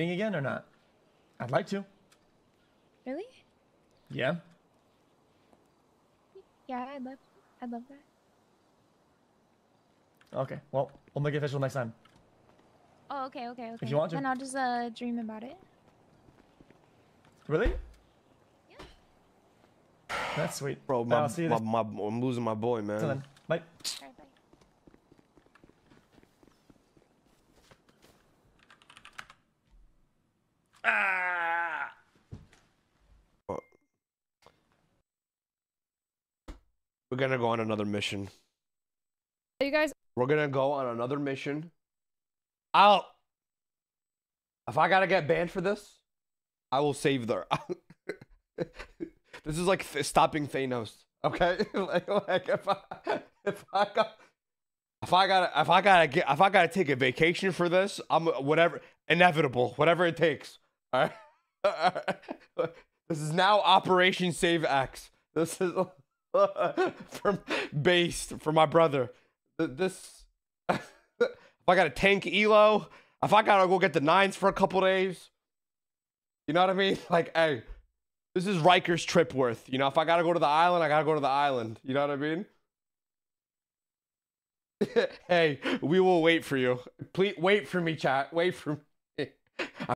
Hitting again or not? I'd like to. Really? Yeah. Yeah, I'd love that. Okay, well, we'll make it official next time. Oh, okay. If you want to. Then I'll just dream about it. Really? Yeah. That's sweet. Bro, I'm losing my boy, man. Till then. Bye. All right, bye. Ah! We're gonna go on another mission. You guys? We're gonna go on another mission. If I gotta get banned for this, I will save there. This is like stopping Thanos. Okay? If I gotta take a vacation for this, whatever it takes. All right? This is now Operation Save X. This is for my brother. This. If I gotta tank Elo, if I gotta go get the 9s for a couple days, you know what I mean? Like, hey, this is Riker's trip worth. You know, if I gotta go to the island, I gotta go to the island. You know what I mean? Hey, we will wait for you. Please wait for me, chat. Wait for me.